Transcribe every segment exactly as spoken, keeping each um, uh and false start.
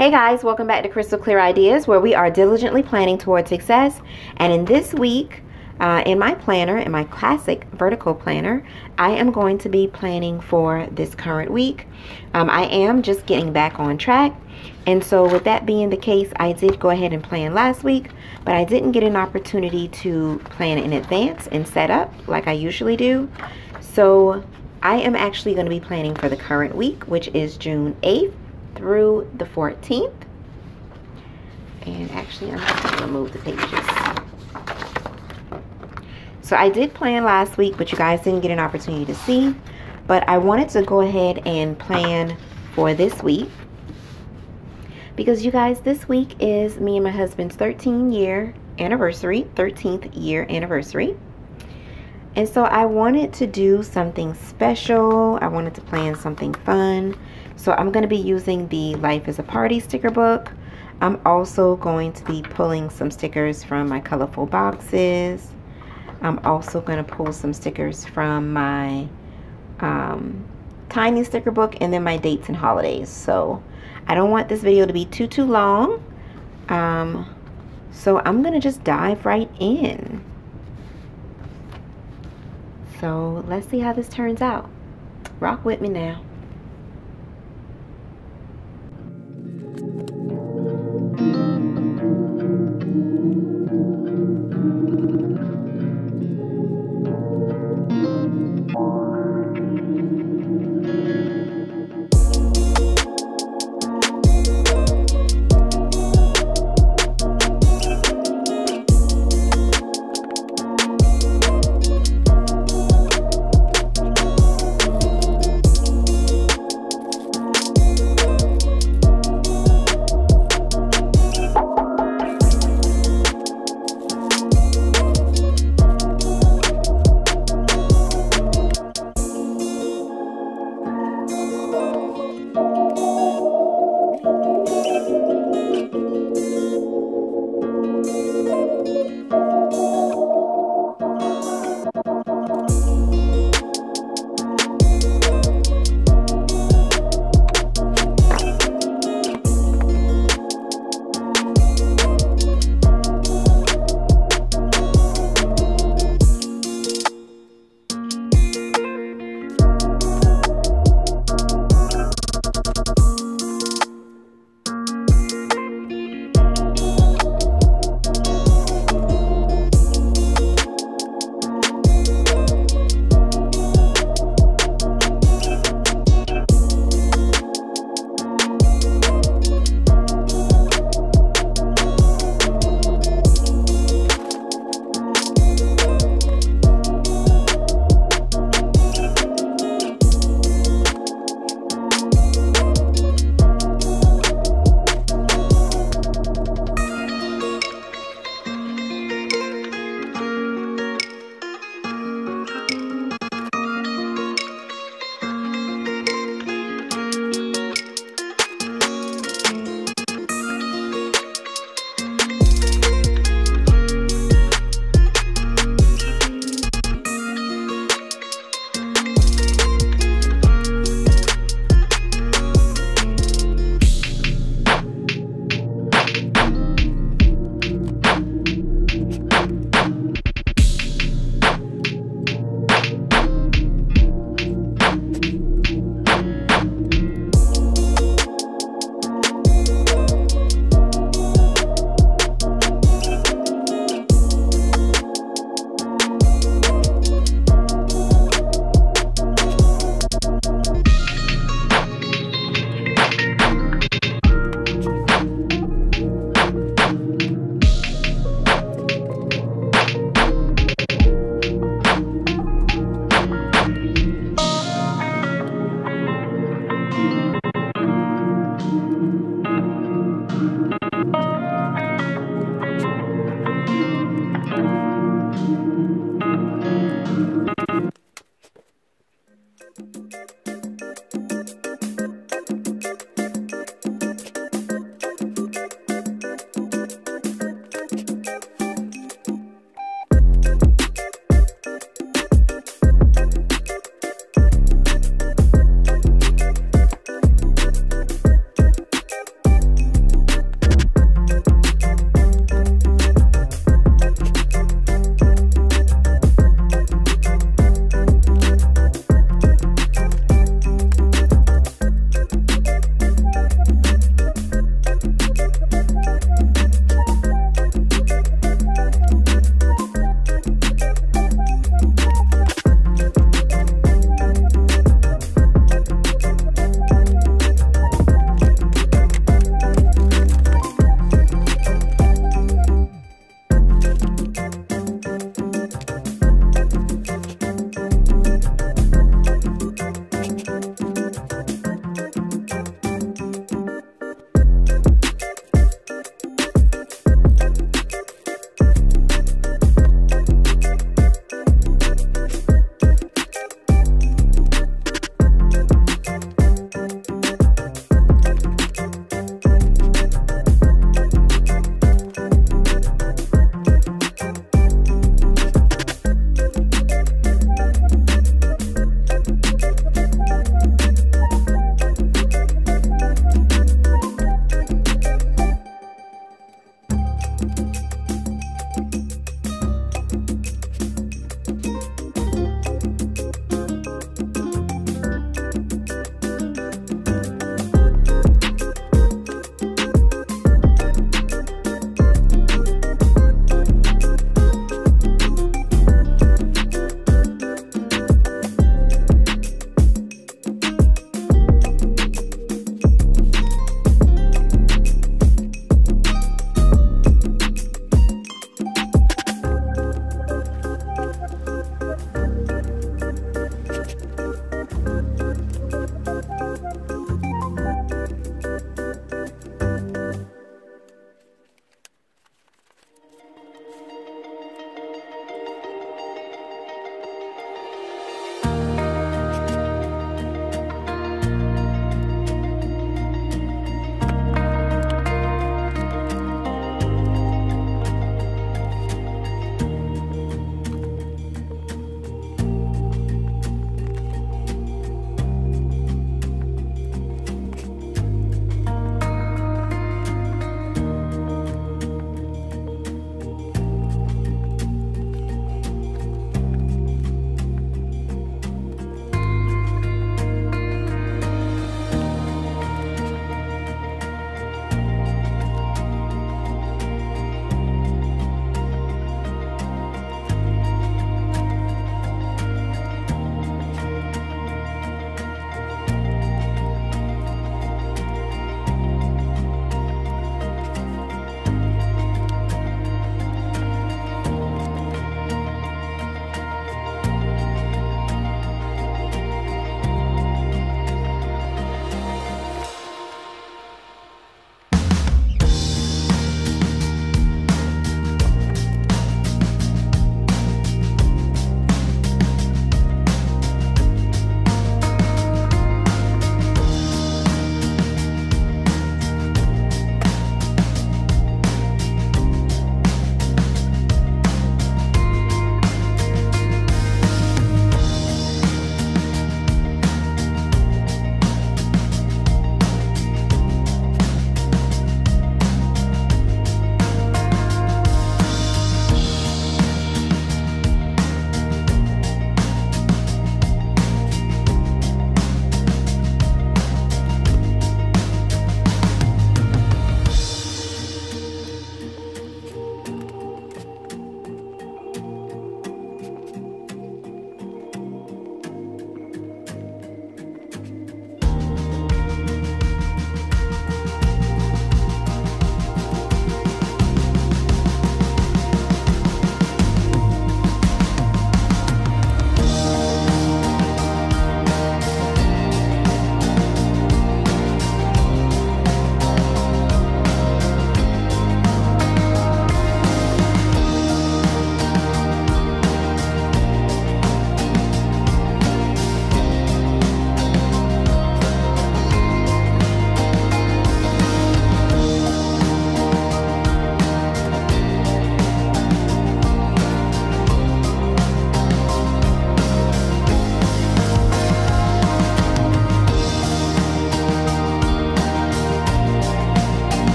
Hey guys, welcome back to Krystal Klear Ideas, where we are diligently planning towards success. And in this week, uh, in my planner, in my classic vertical planner, I am going to be planning for this current week. Um, I am just getting back on track. And so with that being the case, I did go ahead and plan last week, but I didn't get an opportunity to plan in advance and set up like I usually do. So I am actually going to be planning for the current week, which is June eighth. Through the fourteenth. And actually, I'm going to remove the pages. So I did plan last week, but you guys didn't get an opportunity to see. But I wanted to go ahead and plan for this week, because you guys, this week is me and my husband's thirteen year anniversary, thirteenth year anniversary. And so I wanted to do something special. I wanted to plan something fun. So I'm going to be using the Life is a Party sticker book. I'm also going to be pulling some stickers from my colorful boxes. I'm also going to pull some stickers from my um, tiny sticker book, and then my dates and holidays. So I don't want this video to be too, too long. Um, so I'm going to just dive right in. So let's see how this turns out. Rock with me now.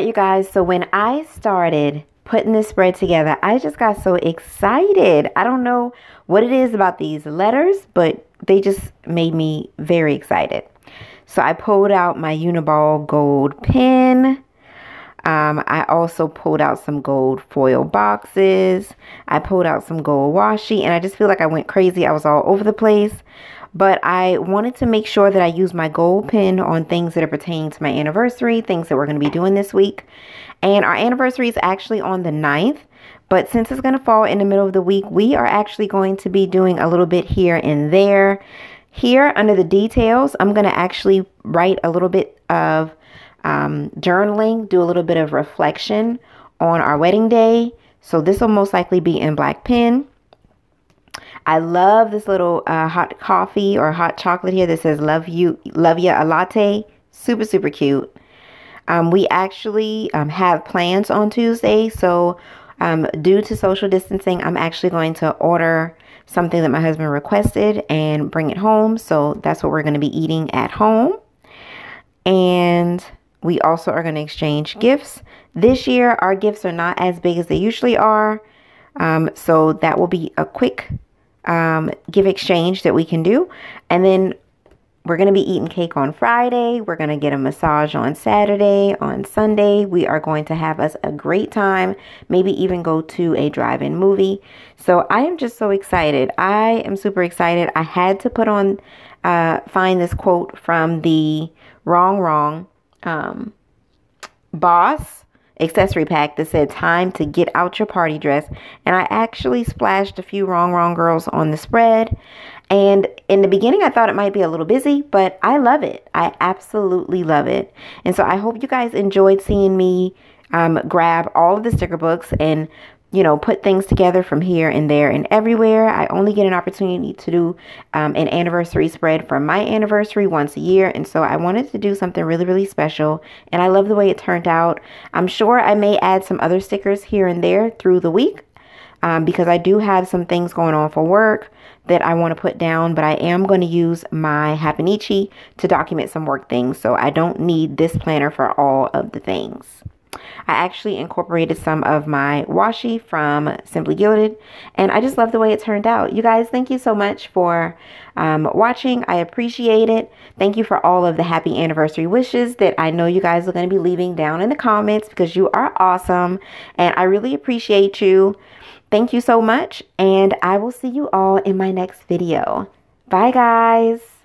right, you guys, so when I started putting this spread together, I just got so excited. I don't know what it is about these letters, but they just made me very excited. So I pulled out my Uniball gold pen. Um, I also pulled out some gold foil boxes. I pulled out some gold washi, and I just feel like I went crazy. I was all over the place, but I wanted to make sure that I use my gold pen on things that are pertaining to my anniversary, things that we're going to be doing this week. And our anniversary is actually on the ninth, but since it's going to fall in the middle of the week, we are actually going to be doing a little bit here and there. Here under the details, I'm going to actually write a little bit of um, journaling, do a little bit of reflection on our wedding day. So this will most likely be in black pen. I love this little uh, hot coffee or hot chocolate here that says love you, love ya a latte. Super, super cute. Um, we actually um, have plans on Tuesday. So um, due to social distancing, I'm actually going to order something that my husband requested and bring it home. So that's what we're going to be eating at home. And we also are going to exchange gifts. This year, our gifts are not as big as they usually are. Um, so that will be a quick um, gift exchange that we can do. And then we're going to be eating cake on Friday. We're going to get a massage on Saturday. On Sunday, we are going to have us a great time. Maybe even go to a drive-in movie. So I am just so excited. I am super excited. I had to put on, uh, find this quote from the Rongrong um, boss accessory pack that said, "Time to get out your party dress." And I actually splashed a few Rongrong girls on the spread. And in the beginning, I thought it might be a little busy, but I love it. I absolutely love it. And so I hope you guys enjoyed seeing me um, grab all of the sticker books and, you know, put things together from here and there and everywhere. I only get an opportunity to do um, an anniversary spread for my anniversary once a year. And so I wanted to do something really, really special. And I love the way it turned out. I'm sure I may add some other stickers here and there through the week um, because I do have some things going on for work that I want to put down, but I am going to use my Hapanichi to document some work things. So I don't need this planner for all of the things. I actually incorporated some of my washi from Simply Gilded, and I just love the way it turned out. You guys, thank you so much for um, watching. I appreciate it. Thank you for all of the happy anniversary wishes that I know you guys are going to be leaving down in the comments because you are awesome, and I really appreciate you. Thank you so much, and I will see you all in my next video. Bye, guys.